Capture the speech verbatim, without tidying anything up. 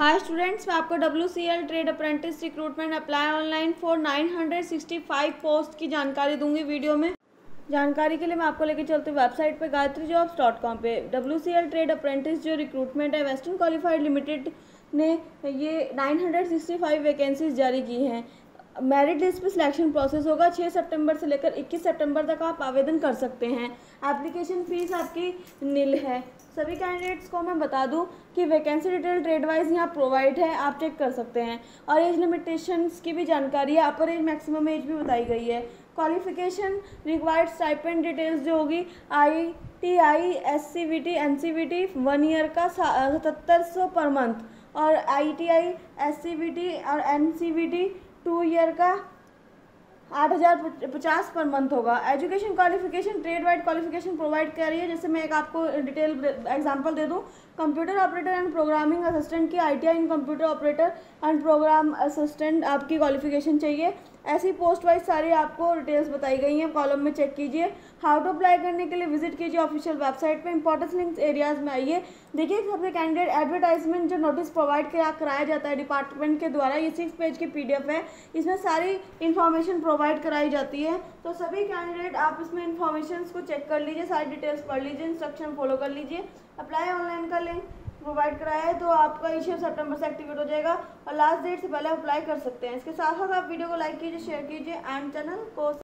हाय students, मैं आपको W C L trade apprentice recruitment apply online for nine hundred sixty five post की जानकारी दूंगी वीडियो में। जानकारी के लिए मैं आपको लेके चलती हूँ वेबसाइट पे गायत्री जॉब्स डॉट कॉम पे। W C L trade apprentice जो रिक्रूटमेंट है वेस्टर्न कॉलिफाइड लिमिटेड ने ये nine hundred sixty five vacancies जारी की हैं। मेरिट लिस्ट पे सिलेक्शन प्रोसेस होगा। छह सितंबर से लेकर इक्कीस सितंबर तक आप आवेदन कर सकते हैं। एप्लीकेशन फ़ीस आपकी नील है। सभी कैंडिडेट्स को मैं बता दूं कि वैकेंसी डिटेल ट्रेड वाइज यहाँ प्रोवाइड है, आप चेक कर सकते हैं। और एज लिमिटेशंस की भी जानकारी है, अपर एज मैक्सिमम एज भी बताई गई है। क्वालिफिकेशन रिक्वायर्ड स्टाइपेंड डिटेल्स जो होगी I T I, S C V T, N C V T one year का सतहत्तर सौ पर मंथ, और I T I, S C V T और N C V T two year का आठ हज़ार पचास पर मंथ होगा। Education qualification trade wide qualification provide कर रही है। जैसे मैं एक आपको डिटेल एग्जांपल दे दूं, computer operator and programming assistant की I T I in computer operator and program assistant आपकी क्वालिफिकेशन चाहिए। ऐसी पोस्ट वाइज सारी आपको डिटेल्स बताई गई हैं, कॉलम में चेक कीजिए। हाउ टू अप्लाई करने के लिए विजिट कीजिए ऑफिशियल वेबसाइट पे। इंपॉर्टेंस लिंक्स एरियाज़ में आइए, देखिए सबसे कैंडिडेट एडवर्टाइजमेंट जो नोटिस प्रोवाइड किया कराया जाता है डिपार्टमेंट के द्वारा, ये सिक्स पेज की पी डी एफ है, इसमें सारी इन्फॉर्मेशन प्रोवाइड कराई जाती है। तो सभी कैंडिडेट आप इसमें इन्फॉर्मेशन को चेक कर लीजिए, सारी डिटेल्स पढ़ लीजिए, इंस्ट्रक्शन फॉलो कर लीजिए। अप्लाई ऑनलाइन का लिंक प्रोवाइड कराया है तो आपका इश्यू सितंबर से एक्टिवेट हो जाएगा और लास्ट डेट से पहले अप्लाई कर सकते हैं। इसके साथ साथ आप वीडियो को लाइक कीजिए, शेयर कीजिए एंड चैनल को